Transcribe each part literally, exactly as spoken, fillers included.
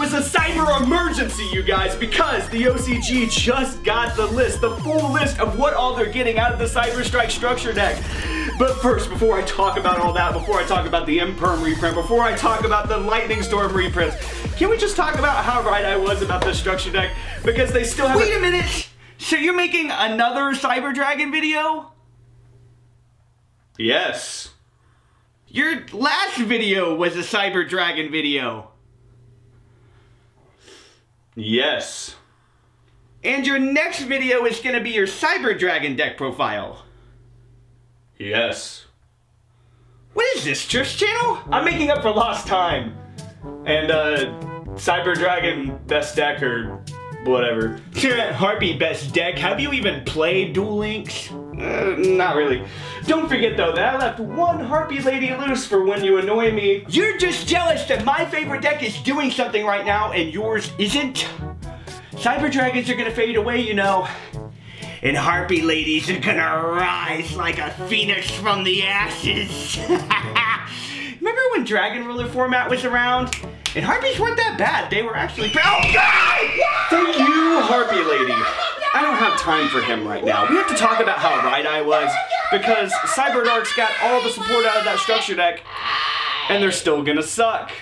video is a Cyber Emergency, you guys, because the O C G just got the list, the full list of what all they're getting out of the Cyber Strike Structure Deck. But first, before I talk about all that, before I talk about the Imperm reprint, before I talk about the Lightning Storm reprints, can we just talk about how right I was about the Structure Deck? Because they still have- Wait a minute! So you're making another Cyber Dragon video? Yes. Your last video was a Cyber Dragon video. Yes. And your next video is going to be your Cyber Dragon deck profile. Yes. What is this, Church Channel? I'm making up for lost time. And, uh, Cyber Dragon best deck or whatever. Harpy best deck, have you even played Duel Links? Uh, not really. Don't forget though that I left one Harpy lady loose for when you annoy me. You're just jealous that my favorite deck is doing something right now and yours isn't. Cyber Dragons are gonna fade away, you know. And Harpy ladies are gonna rise like a phoenix from the ashes. Remember when Dragon Ruler format was around? And Harpies weren't that bad. They were actually pretty- Oh God! Thank you, Harpy lady. I don't have time for him right now. We have to talk about how right I was, because Cyberdarks got all the support out of that structure deck, and they're still gonna suck.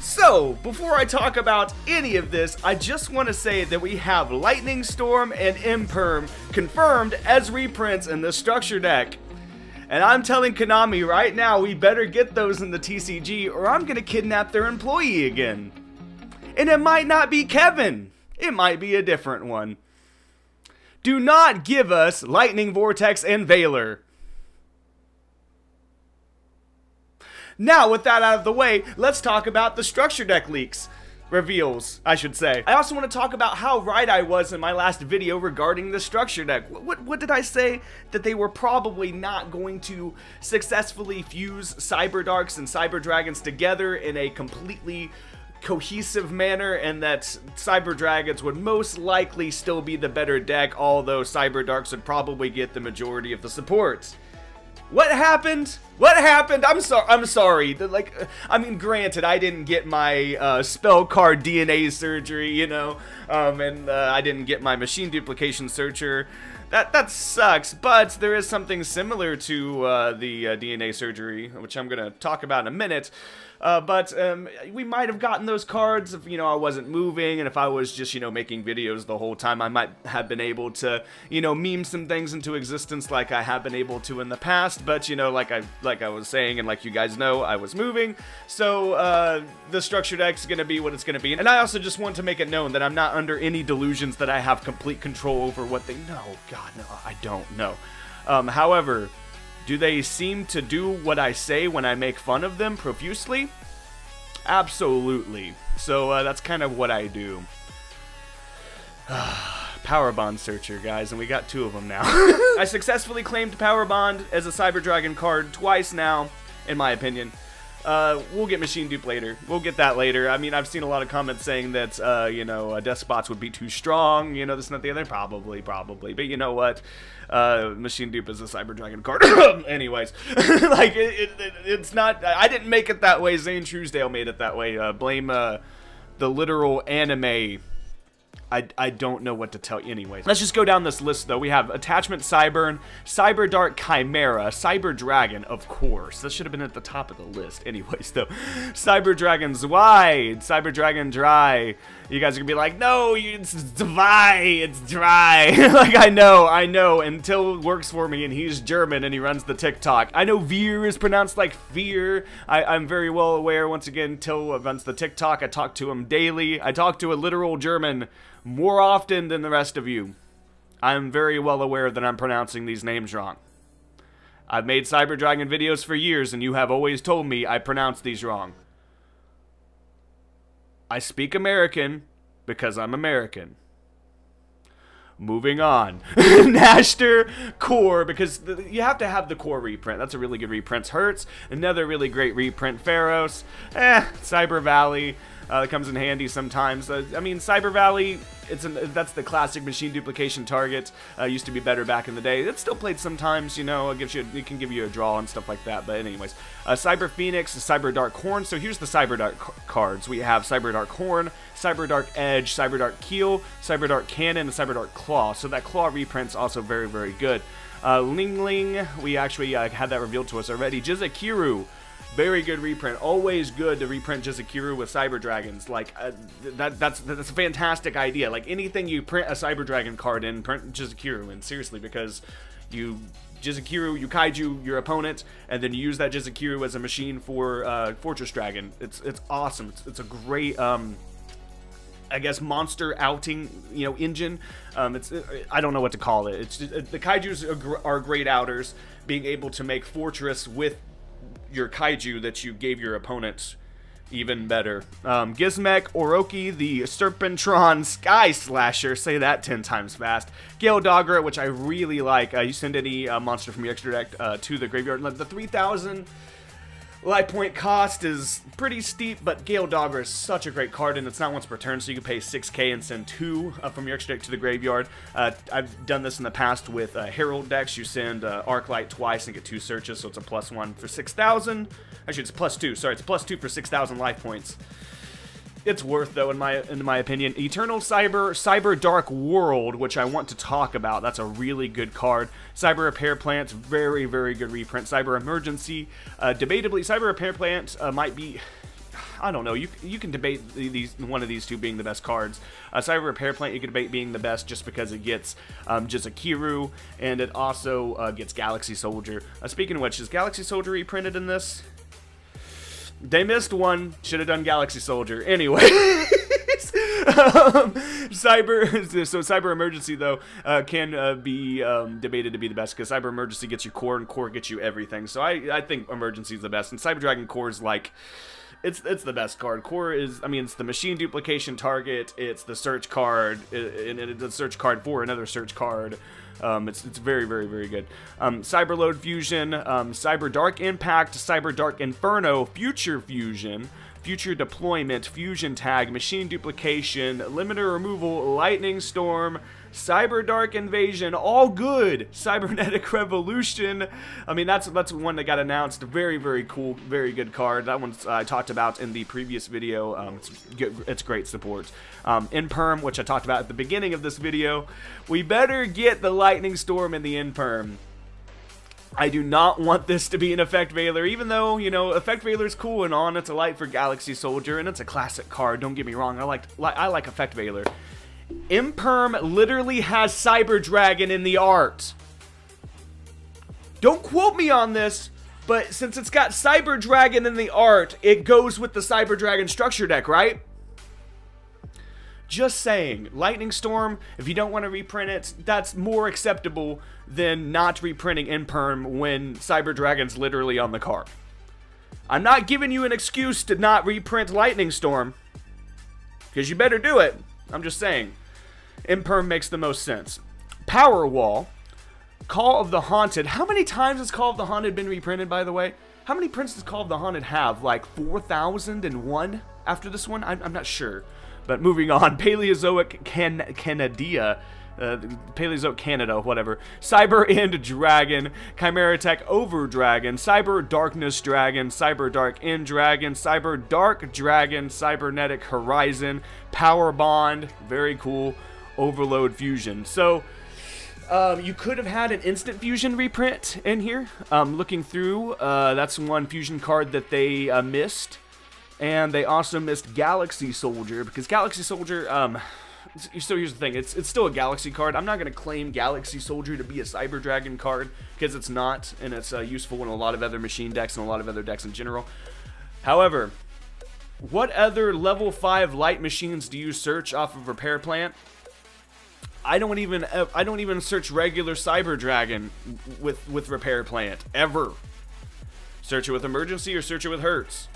So, before I talk about any of this, I just want to say that we have Lightning Storm and Imperm confirmed as reprints in the structure deck. And I'm telling Konami right now, we better get those in the T C G or I'm gonna kidnap their employee again. And it might not be Kevin. It might be a different one. Do not give us Lightning Vortex and Veiler. Now, with that out of the way, let's talk about the structure deck leaks. Reveals, I should say. I also want to talk about how right I was in my last video regarding the structure deck. What, what, what did I say? That they were probably not going to successfully fuse Cyberdarks and Cyber Dragons together in a completely cohesive manner, and that Cyber Dragons would most likely still be the better deck, although Cyberdarks would probably get the majority of the support. What happened? What happened? I'm sorry. I'm sorry. Like, I mean, granted, I didn't get my uh, spell card D N A surgery, you know, um, and uh, I didn't get my machine duplication searcher. That that sucks. But there is something similar to uh, the uh, D N A surgery, which I'm gonna talk about in a minute. Uh, but um, we might have gotten those cards if, you know, I wasn't moving, and if I was just, you know, making videos the whole time, I might have been able to, you know, meme some things into existence like I have been able to in the past. But, you know, like I like I was saying, and like you guys know, I was moving. So uh, the structure deck's gonna be what it's gonna be. And I also just want to make it known that I'm not under any delusions that I have complete control over what they... No, God, no, I don't know. Um, however... Do they seem to do what I say when I make fun of them profusely? Absolutely. So uh, that's kind of what I do. Power Bond searcher, guys, and we got two of them now. I successfully claimed Power Bond as a Cyber Dragon card twice now, in my opinion. Uh, we'll get Machine Dupe later. We'll get that later. I mean, I've seen a lot of comments saying that, uh, you know, uh, Despots would be too strong, you know, this and that, the other. Probably, probably. But you know what? Uh, Machine Dupe is a Cyber Dragon card. Anyways, like, it, it, it's not... I didn't make it that way. Zane Truesdale made it that way. Uh, blame uh, the literal anime... I, I don't know what to tell you anyways. Let's just go down this list though. We have Attachment Cybern, Cyber Dark Chimera, Cyber Dragon, of course. That should have been at the top of the list anyways though. Cyber Dragon Zwei, Cyber Dragon Dry. You guys are gonna be like, no, it's Zwei, it's dry. Like, I know, I know, until works for me and he's German and he runs the TikTok. I know Veer is pronounced like fear. I, I'm very well aware, once again, until runs the TikTok. I talk to him daily. I talk to a literal German more often than the rest of you. I'm very well aware that I'm pronouncing these names wrong. I've made Cyber Dragon videos for years and you have always told me I pronounce these wrong. I speak American because I'm American. Moving on. Nashter Core, because the, you have to have the Core reprint. That's a really good reprint. Hertz, another really great reprint. Pharos, eh, Cyber Valley. Uh, that comes in handy sometimes. Uh, I mean, Cyber Valley, it's an, that's the classic machine duplication target. Uh, used to be better back in the day. It's still played sometimes, you know. It gives you, a, it can give you a draw and stuff like that. But anyways, uh, Cyber Phoenix, Cyber Dark Horn. So here's the Cyber Dark cards. We have Cyber Dark Horn, Cyber Dark Edge, Cyber Dark Keel, Cyber Dark Cannon, and Cyber Dark Claw. So that Claw reprint's also very, very good. Uh, Ling Ling, we actually uh, had that revealed to us already. Jizukiru. Very good reprint. Always good to reprint Jizukiru with Cyber Dragons. Like uh, that, that's that's a fantastic idea. Like anything you print a Cyber Dragon card in, print Jizukiru in. Seriously, because you Jizukiru, you kaiju your opponent, and then you use that Jizukiru as a machine for uh, Fortress Dragon. It's it's awesome. It's, it's a great. Um, I guess monster outing, you know, engine. Um, it's I don't know what to call it. It's just, the kaiju's are, gr are great outers. Being able to make Fortress with your kaiju that you gave your opponents, even better. Um, Gizmek, Oroki, the Serpentron Sky Slasher. Say that ten times fast. Gale Dogger, which I really like. Uh, you send any uh, monster from your extra deck uh, to the graveyard. The three thousand. Life point cost is pretty steep, but Gale Dogger is such a great card, and it's not once per turn, so you can pay six K and send two uh, from your extra deck to the graveyard. Uh, I've done this in the past with uh, Herald decks. You send uh, Arclight twice and get two searches, so it's a plus one for six thousand. Actually, it's plus two. Sorry, it's plus two for six thousand life points. It's worth, though, in my in my opinion. Eternal Cyber, Cyber Dark World, which I want to talk about. That's a really good card. Cyber Repair Plant, very, very good reprint. Cyber Emergency, uh, debatably, Cyber Repair Plant uh, might be... I don't know. You you can debate these one of these two being the best cards. Uh, Cyber Repair Plant you can debate being the best just because it gets um, Jizukiru, and it also uh, gets Galaxy Soldier. Uh, speaking of which, is Galaxy Soldier reprinted in this? They missed one. Should have done Galaxy Soldier. Anyway, um, Cyber. So Cyber Emergency though uh, can uh, be um, debated to be the best because Cyber Emergency gets you core and core gets you everything. So I I think Emergency is the best, and Cyber Dragon Core is like. It's, it's the best card. Core is, I mean, it's the machine duplication target, it's the search card, and it, it's a search card for another search card. Um, it's, it's very, very, very good. Um, Cyber Load Fusion, um, Cyber Dark Impact, Cyber Dark Inferno, Future Fusion, Future Deployment, Fusion Tag, Machine Duplication, Limiter Removal, Lightning Storm, Cyber Dark Invasion, all good. Cybernetic Revolution. I mean, that's that's one that got announced. Very, very cool, very good card. That one's uh, I talked about in the previous video. Um, it's, it's great support. Um, Imperm, which I talked about at the beginning of this video. We better get the Lightning Storm and the Imperm. I do not want this to be an Effect Veiler, even though, you know, Effect Veiler's cool and on. It's a light for Galaxy Soldier, and it's a classic card. Don't get me wrong. I like li I like Effect Veiler. Imperm literally has Cyber Dragon in the art. Don't quote me on this, but since it's got Cyber Dragon in the art, it goes with the Cyber Dragon Structure Deck, right? Just saying. Lightning Storm, if you don't want to reprint it, that's more acceptable than not reprinting Imperm when Cyber Dragon's literally on the card. I'm not giving you an excuse to not reprint Lightning Storm, because you better do it. I'm just saying, Imperm makes the most sense. Power Wall, Call of the Haunted. How many times has Call of the Haunted been reprinted, by the way? How many prints does Call of the Haunted have? Like four thousand one after this one? I'm, I'm not sure. But moving on, Paleozoic Can Canada, uh, Paleozoic Canada, whatever. Cyber End Dragon, Chimera Tech Over Dragon, Cyber Darkness Dragon, Cyber Dark End Dragon, Cyber Dark Dragon, Cybernetic Horizon, Power Bond, very cool, Overload Fusion. So, um, you could have had an Instant Fusion reprint in here. Um, looking through, uh, that's one fusion card that they uh, missed. And they also missed Galaxy Soldier, because Galaxy Soldier, um, so here's the thing, it's, it's still a Galaxy card. I'm not going to claim Galaxy Soldier to be a Cyber Dragon card, because it's not, and it's uh, useful in a lot of other machine decks and a lot of other decks in general. However, what other level five light machines do you search off of Repair Plant? I don't even, I don't even search regular Cyber Dragon with, with Repair Plant, ever. Search it with Emergency or search it with Hertz.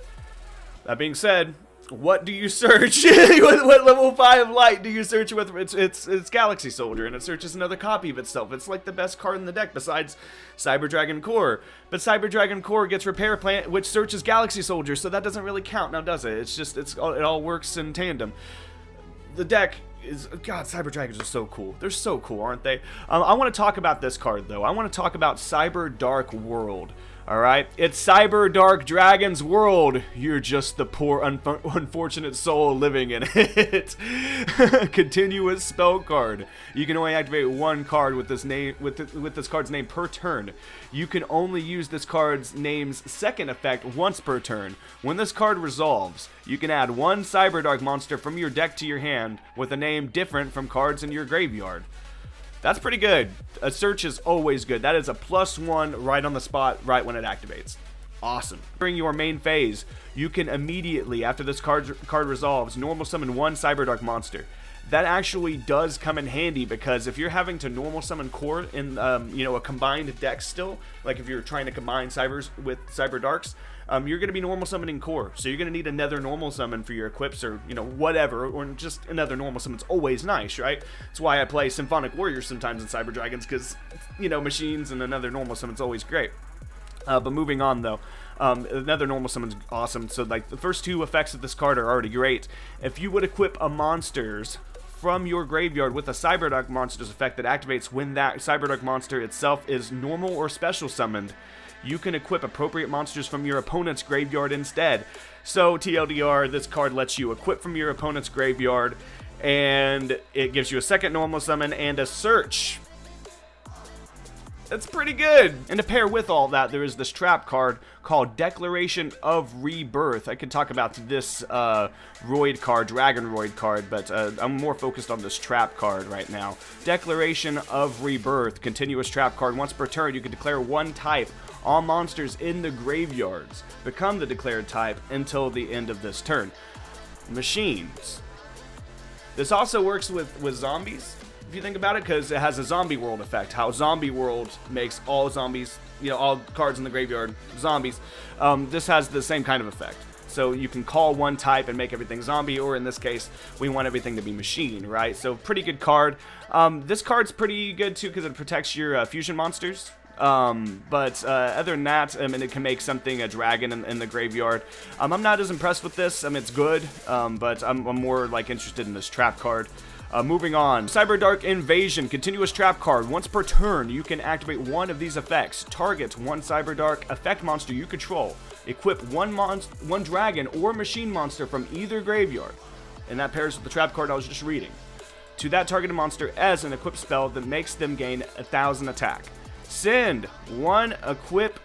That being said, what do you search? what, what level five light do you search with? It's, it's, it's Galaxy Soldier, and it searches another copy of itself. It's like the best card in the deck besides Cyber Dragon Core. But Cyber Dragon Core gets Repair Plant, which searches Galaxy Soldier, so that doesn't really count now, does it? It's just, it's, it all works in tandem. The deck is, God, Cyber Dragons are so cool. They're so cool, aren't they? Um, I want to talk about this card, though. I want to talk about Cyber Dark World. Alright, it's Cyber Dark Dragon's World. You're just the poor, un unfortunate soul living in it. Continuous spell card. You can only activate one card with this name, with th with this card's name per turn. You can only use this card's name's second effect once per turn. When this card resolves, you can add one Cyber Dark monster from your deck to your hand with a name different from cards in your graveyard. That's pretty good. A search is always good. That is a plus one right on the spot, right when it activates. Awesome. During your main phase, you can immediately, after this card, card resolves, normal summon one Cyber Dark monster. That actually does come in handy because if you're having to normal summon core in um, you know, a combined deck still, like if you're trying to combine Cybers with Cyber Darks, um, you're going to be normal summoning core. So you're going to need another normal summon for your equips or, you know, whatever, or just another normal summon's always nice, right? That's why I play Symphonic Warriors sometimes in Cyber Dragons because, you know, machines and another normal summon's always great. Uh, but moving on though, um, another normal summon's awesome. So like the first two effects of this card are already great. If you would equip a monster's from your graveyard with a Cyber Dark monster's effect that activates when that Cyber Dark monster itself is normal or special summoned, you can equip appropriate monsters from your opponent's graveyard instead. So T L D R, this card lets you equip from your opponent's graveyard, and it gives you a second normal summon and a search. That's pretty good. And to pair with all that, there is this trap card called Declaration of Rebirth. I could talk about this uh, Roid card, Dragon Roid card, but uh, I'm more focused on this trap card right now. Declaration of Rebirth, continuous trap card. Once per turn, you can declare one type. All monsters in the graveyards become the declared type until the end of this turn. Machines. This also works with, with zombies. If you think about it, because it has a zombie world effect, how zombie world makes all zombies, you know, all cards in the graveyard zombies. Um, this has the same kind of effect. So you can call one type and make everything zombie, or in this case, we want everything to be machine, right? So pretty good card. Um, this card's pretty good too because it protects your uh, fusion monsters. Um, but uh, other than that, I mean, it can make something a dragon in, in the graveyard. Um, I'm not as impressed with this. I mean, it's good, um, but I'm, I'm more like interested in this trap card. Uh, moving on, Cyber Dark Invasion, continuous trap card. Once per turn, you can activate one of these effects. Target one Cyber Dark effect monster you control. Equip one monster, one dragon or machine monster from either graveyard, and that pairs with the trap card I was just reading, to that targeted monster as an equip spell that makes them gain a thousand attack. Send one equip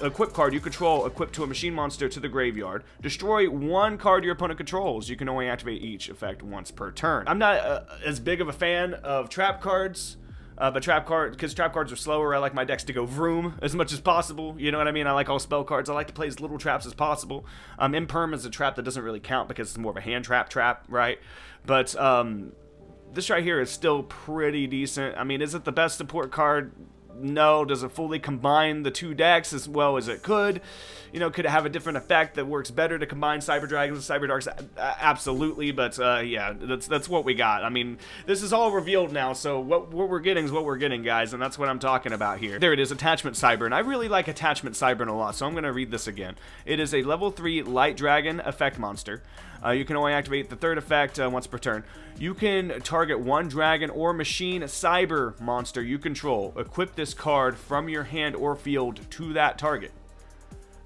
equip card you control equipped to a machine monster to the graveyard. Destroy one card your opponent controls. You can only activate each effect once per turn. I'm not uh, as big of a fan of trap cards, uh, but trap card because trap cards are slower. I like my decks to go vroom as much as possible. You know what I mean? I like all spell cards. I like to play as little traps as possible. Um, Imperm is a trap that doesn't really count because it's more of a hand trap trap, right? But um, this right here is still pretty decent. I mean, is it the best support card? No. Does it fully combine the two decks as well as it could? You know, could it have a different effect that works better to combine Cyber Dragons and Cyber Darks? Absolutely, but uh, yeah, that's that's what we got. I mean, this is all revealed now, so what, what we're getting is what we're getting, guys, and that's what I'm talking about here. There it is, Attachment Cybern. I really like Attachment Cybern a lot, so I'm going to read this again. It is a level three Light Dragon effect monster. Uh, you can only activate the third effect uh, once per turn. You can target one dragon or machine cyber monster you control. Equip this card from your hand or field to that target.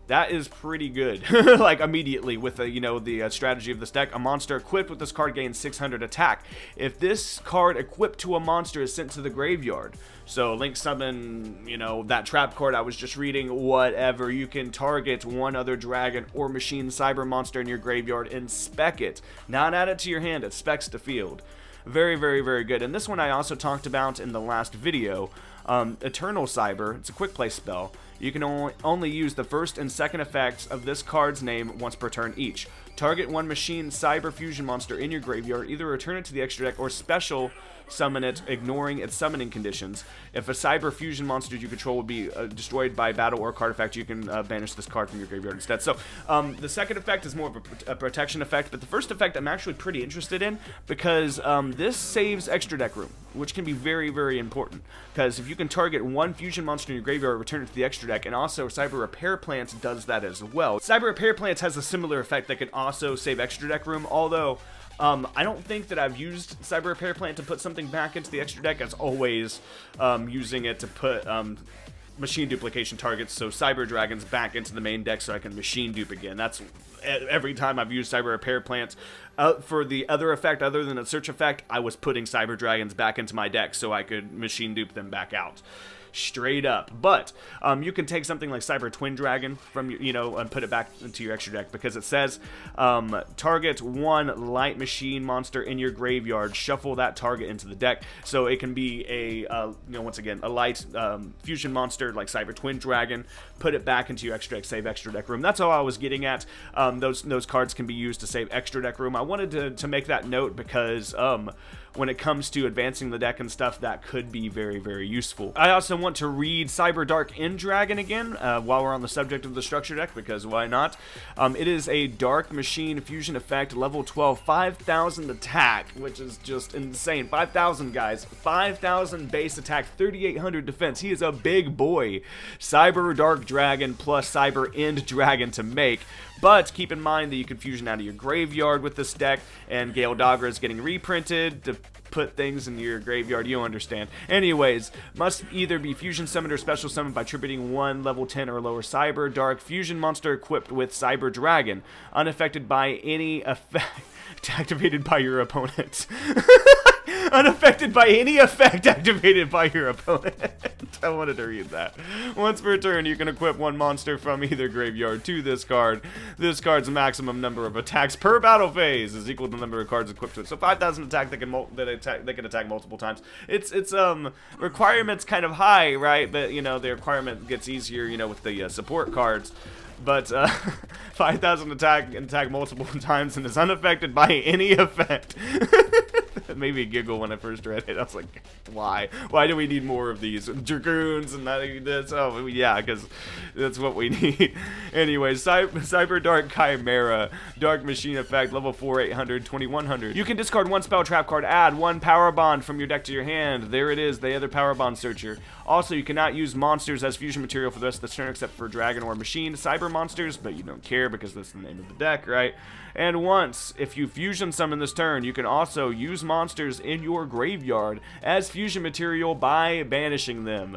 That is pretty good. Like immediately with the, you know, the uh, strategy of this deck, a monster equipped with this card gains six hundred attack. If this card equipped to a monster is sent to the graveyard, so Link summon, you know, that trap card I was just reading, whatever, you can target one other dragon or machine cyber monster in your graveyard and spec it. Not add it to your hand, it specs the field. Very, very, very good. And this one I also talked about in the last video, um, Eternal Cyber. It's a quick play spell. You can only use the first and second effects of this card's name once per turn each. Target one machine cyber fusion monster in your graveyard, either return it to the extra deck or special summon it, ignoring its summoning conditions. If a cyber fusion monster you control would be uh, destroyed by battle or card effect, you can uh, banish this card from your graveyard instead. So um, the second effect is more of a, pr a protection effect, but the first effect I'm actually pretty interested in because um, this saves extra deck room, which can be very, very important, because if you can target one fusion monster in your graveyard, return it to the extra deck, and also Cyber Repair Plant does that as well. Cyber Repair Plant has a similar effect that can also save extra deck room, although Um, I don't think that I've used Cyber Repair Plant to put something back into the extra deck. As always, um, using it to put um, Machine Duplication targets, so Cyber Dragons, back into the main deck so I can Machine Dupe again. That's every time I've used Cyber Repair Plants. Uh, for the other effect, other than a search effect, I was putting Cyber Dragons back into my deck so I could Machine Dupe them back out. Straight up. But um, you can take something like Cyber Twin Dragon from your, you know, and put it back into your extra deck, because it says um, target one light machine monster in your graveyard, shuffle that target into the deck. So it can be a uh, you know, once again, a light um, fusion monster like Cyber Twin Dragon, put it back into your extra deck, save extra deck room. That's all I was getting at. Um, those those cards can be used to save extra deck room. I wanted to, to make that note because um, when it comes to advancing the deck and stuff, that could be very, very useful. I also want to read Cyber Dark End Dragon again uh, while we're on the subject of the structure deck, because why not? Um, it is a dark machine fusion effect, level twelve, five thousand attack, which is just insane. five thousand, guys. five thousand base attack, thirty-eight hundred defense. He is a big boy. Cyber Dark Dragon plus Cyber End Dragon to make. But keep in mind that you can fusion out of your graveyard with this deck, and Gale Dogger is getting reprinted to put things in your graveyard, you understand. Anyways, must either be fusion summoned or special summoned by tributing one level ten or lower Cyber Dark fusion monster equipped with Cyber Dragon, unaffected by any effect activated by your opponent. Unaffected by any effect activated by your opponent. I wanted to read that. Once per turn, you can equip one monster from either graveyard to this card. This card's maximum number of attacks per battle phase is equal to the number of cards equipped to it. So five thousand attack, they can that attack they can attack multiple times. It's it's um requirement's kind of high, right? But you know, the requirement gets easier, you know, with the uh, support cards. But uh, five thousand attack and attack multiple times and is unaffected by any effect. Made me giggle when I first read it. I was like, why? Why do we need more of these dragoons and this? Oh, yeah, because that's what we need. Anyway, Cy Cyber Dark Chimera, Dark Machine Effect, level four, eight hundred, twenty-one hundred. You can discard one spell trap card, add one Power Bond from your deck to your hand. There it is, the other Power Bond searcher. Also, you cannot use monsters as fusion material for the rest of the turn except for dragon or machine cyber monsters, but you don't care because that's the name of the deck, right? And once, if you fusion summon this turn, you can also use monsters in your graveyard as fusion material by banishing them.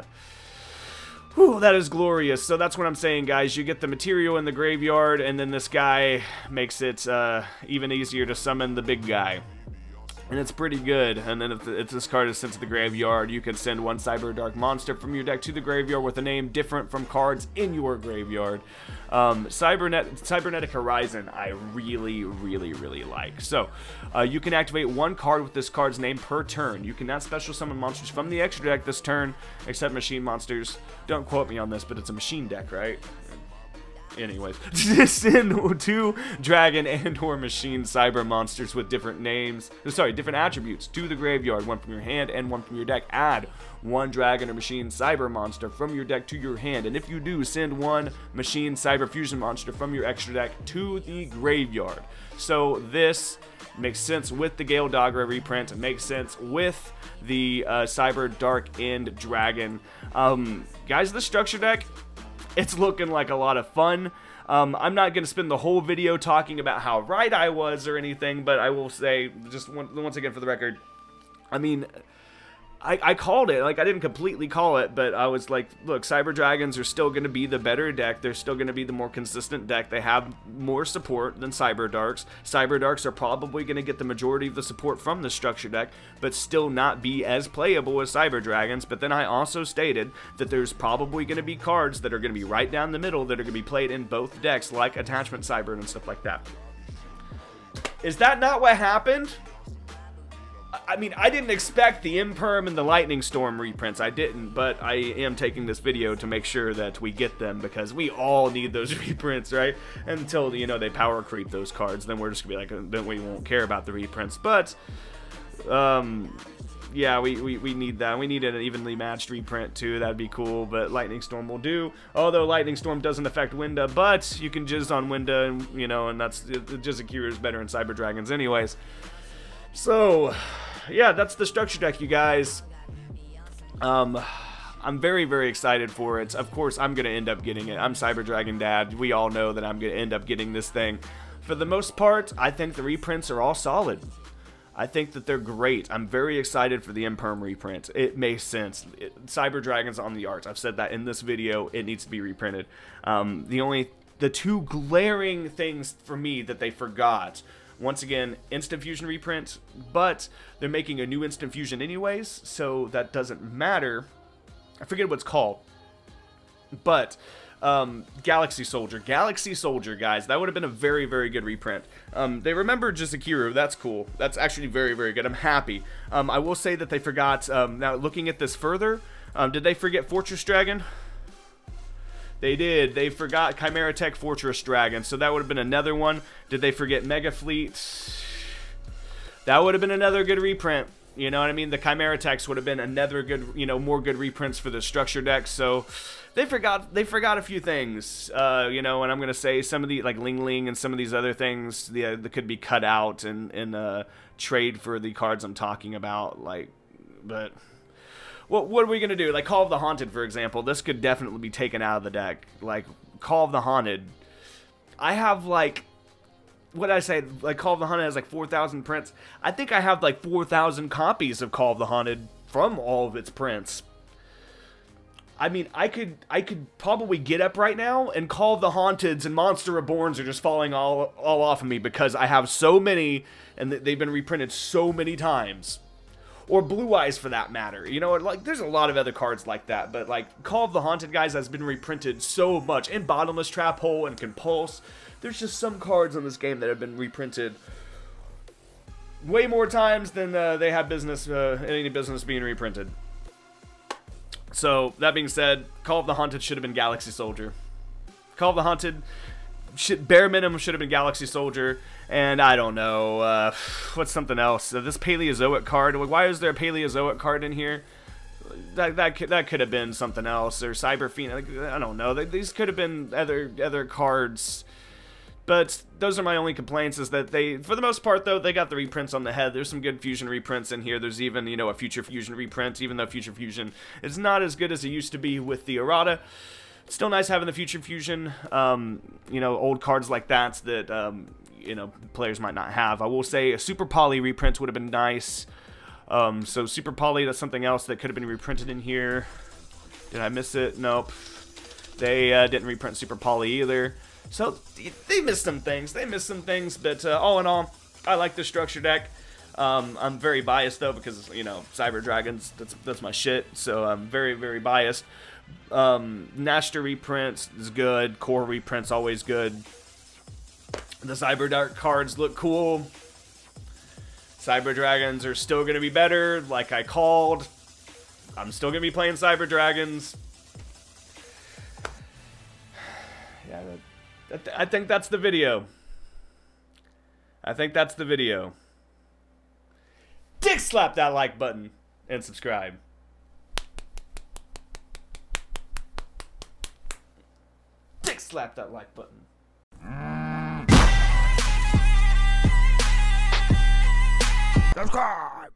Whew, that is glorious. So that's what I'm saying, guys. You get the material in the graveyard, and then this guy makes it uh, even easier to summon the big guy. And it's pretty good. And then if, the, if this card is sent to the graveyard, you can send one Cyber Dark monster from your deck to the graveyard with a name different from cards in your graveyard. Um, Cybernet, Cybernetic Horizon, I really, really, really like. So, uh, you can activate one card with this card's name per turn. You cannot special summon monsters from the extra deck this turn, except machine monsters. Don't quote me on this, but it's a machine deck, right? Anyways, send two dragon and or machine cyber monsters with different names, sorry, different attributes to the graveyard, one from your hand and one from your deck. Add one dragon or machine cyber monster from your deck to your hand, and if you do, send one machine cyber fusion monster from your extra deck to the graveyard. So this makes sense with the Gale Dogger reprint. It makes sense with the uh, Cyber Dark End Dragon. Um, guys, the structure deck, it's looking like a lot of fun. Um, I'm not going to spend the whole video talking about how right I was or anything, but I will say, just one, once again for the record, I mean, I, I called it. Like, I didn't completely call it, but I was like, look, Cyber Dragons are still going to be the better deck. They're still going to be the more consistent deck. They have more support than Cyber Darks. Cyber Darks are probably going to get the majority of the support from the structure deck, but still not be as playable as Cyber Dragons. But then I also stated that there's probably going to be cards that are going to be right down the middle that are going to be played in both decks, like Attachment Cybern and stuff like that. Is that not what happened? I mean, I didn't expect the Imperm and the Lightning Storm reprints. I didn't, but I am taking this video to make sure that we get them because we all need those reprints, right? Until, you know, they power creep those cards. Then we're just going to be like, then we won't care about the reprints. But, um... yeah, we, we, we need that. We need an evenly matched reprint, too. That'd be cool, but Lightning Storm will do. Although Lightning Storm doesn't affect Winda, but you can jizz on Winda, and, you know, and that's... Jizukiru is better in Cyber Dragons anyways. So, yeah, that's the structure deck, you guys. Um... I'm very, very excited for it. Of course, I'm going to end up getting it. I'm Cyber Dragon Dad. We all know that I'm going to end up getting this thing. For the most part, I think the reprints are all solid. I think that they're great. I'm very excited for the Imperm reprint. It makes sense. It, Cyber Dragon's on the arts. I've said that in this video. It needs to be reprinted. Um, the only, the two glaring things for me that they forgot, once again, Instant Fusion reprint, but they're making a new Instant Fusion anyways, so that doesn't matter. I forget what it's called, but... Um, Galaxy Soldier. Galaxy Soldier, guys. That would have been a very, very good reprint. Um, they remember Jizukiru. That's cool. That's actually very, very good. I'm happy. Um, I will say that they forgot, um, now looking at this further, um, did they forget Fortress Dragon? They did. They forgot Chimera Tech Fortress Dragon, so that would have been another one. Did they forget Mega Fleet? That would have been another good reprint. You know what I mean? The Chimera Techs would have been another good, you know, more good reprints for the structure deck, so... They forgot. They forgot a few things, uh, you know. And I'm gonna say some of the like Ling Ling and some of these other things the, uh, that could be cut out and and uh, trade for the cards I'm talking about. Like, but what what are we gonna do? Like Call of the Haunted, for example. This could definitely be taken out of the deck. Like Call of the Haunted. I have like what did I say? Like Call of the Haunted has like four thousand prints. I think I have like four thousand copies of Call of the Haunted from all of its prints. I mean, I could I could probably get up right now and Call the Haunteds and Monster Reborns are just falling all, all off of me because I have so many and they've been reprinted so many times. Or Blue Eyes for that matter. You know, like there's a lot of other cards like that, but like Call of the Haunted, guys, has been reprinted so much. And Bottomless Trap Hole and Compulse. There's just some cards in this game that have been reprinted way more times than uh, they have business, uh, any business being reprinted. So, that being said, Call of the Haunted should have been Galaxy Soldier. Call of the Haunted, should, bare minimum, should have been Galaxy Soldier. And I don't know, uh, what's something else? Uh, this Paleozoic card, why is there a Paleozoic card in here? That, that, that could have been something else, or Cyber Fiend, I don't know. These could have been other, other cards. But those are my only complaints is that they, for the most part, though, they got the reprints on the head. There's some good Fusion reprints in here. There's even, you know, a Future Fusion reprint, even though Future Fusion is not as good as it used to be with the errata. It's still nice having the Future Fusion, um, you know, old cards like that that, um, you know, players might not have. I will say a Super Poly reprint would have been nice. Um, so Super Poly, that's something else that could have been reprinted in here. Did I miss it? Nope. They uh, didn't reprint Super Poly either. So, they missed some things, they missed some things, but uh, all in all, I like the structure deck. Um, I'm very biased, though, because, you know, Cyber Dragons, that's, that's my shit, so I'm very, very biased. Um, Nashtor reprints is good, Core reprints always good. The Cyber Dark cards look cool. Cyber Dragons are still going to be better, like I called. I'm still going to be playing Cyber Dragons. Yeah, that... I, th I think that's the video. I think that's the video. Dick slap that like button and subscribe. Dick slap that like button. Subscribe!